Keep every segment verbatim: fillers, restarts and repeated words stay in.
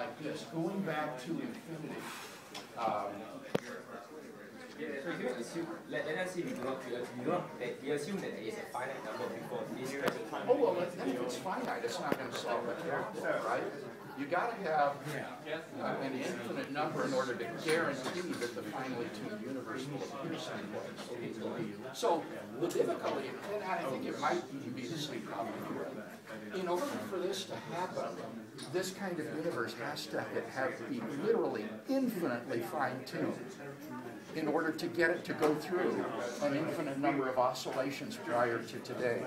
like this, going back to infinity. Um, so you assume, let, let us see, we do not, we do not, we assume that there is a finite number before this present time. Oh, well, if it's finite, it's not going to solve a problem, right? You got to have uh, an infinite number in order to guarantee that the finely tuned universe will appear somewhat. So the difficulty, and I think it might be the same problem here. In order for this to happen, this kind of universe has to have to be literally infinitely fine-tuned in order to get it to go through an infinite number of oscillations prior to today.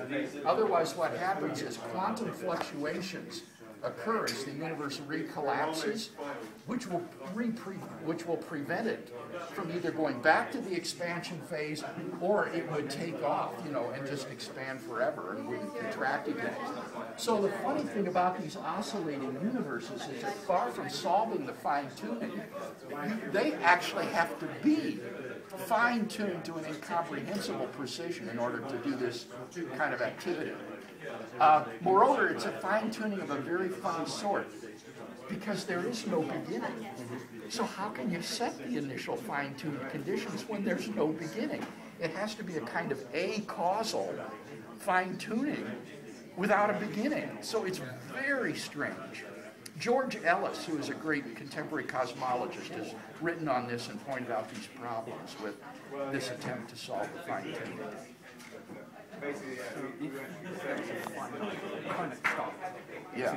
Otherwise, what happens is quantum fluctuations occur as the universe recollapses, which will re pre which will prevent it from either going back to the expansion phase, or it would take off, you know, and just expand forever and wouldn't contract again. So the funny thing about these oscillating universes is that far from solving the fine-tuning, they actually have to be fine-tuned to an incomprehensible precision in order to do this kind of activity. Uh, moreover, it's a fine-tuning of a very fine sort, because there is no beginning. So how can you set the initial fine-tuned conditions when there's no beginning? It has to be a kind of a-causal fine-tuning without a beginning. So it's very strange. George Ellis, who is a great contemporary cosmologist, has written on this and pointed out these problems with this attempt to solve the fine-tuning. Basically, yeah. So if you yeah.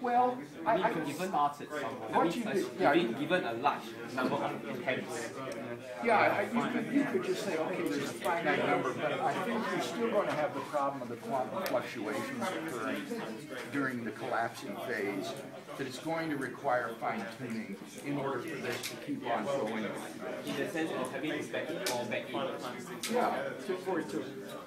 Well, I, I can given starts at some you yeah, you given a large number of attempts. Yeah, I, you, could, you could just say, okay, there's a finite number, but I think you're still going to have the problem of the quantum fluctuations occurring during the collapsing phase, that it's going to require fine-tuning in order for this to keep on going. In the sense of having this back in or back in. Yeah, to, for it to,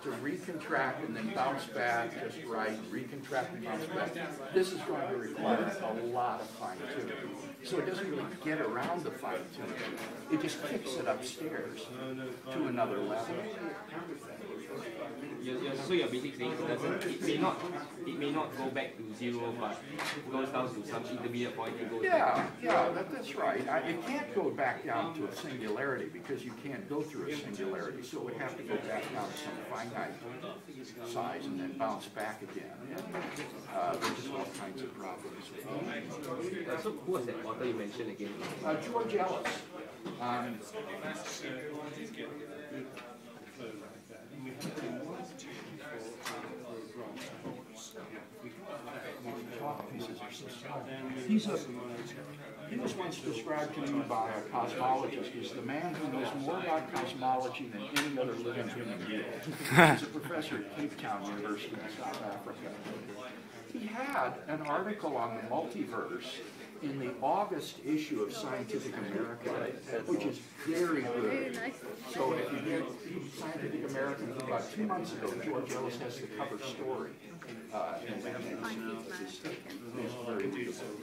to recontract and then bounce back just right, recontract and bounce back. This is going to require a lot of fine-tuning. So it doesn't really get around the fine-tuning. It just kicks it upstairs to another level. You're, you're, so you're basically saying it doesn't, it may not, it may not go back to zero, but it goes down to some intermediate point. It goes yeah, back. yeah, that, that's right. I, it can't go back down to a singularity because you can't go through a singularity. So it would have to go back down to some finite size and then bounce back again. Uh, there's all kinds of problems. Uh, so who was that author you mentioned again? Uh, George Ellis. Um, He's a, he was once described to me by a cosmologist as the man who knows more about cosmology than any other living human being. He's a professor at Cape Town University in South Africa. He had an article on the multiverse in the August issue of Scientific American, which is very good. So if you get Scientific American about two months ago, George Ellis has the cover story. Uh, and it's very beautiful.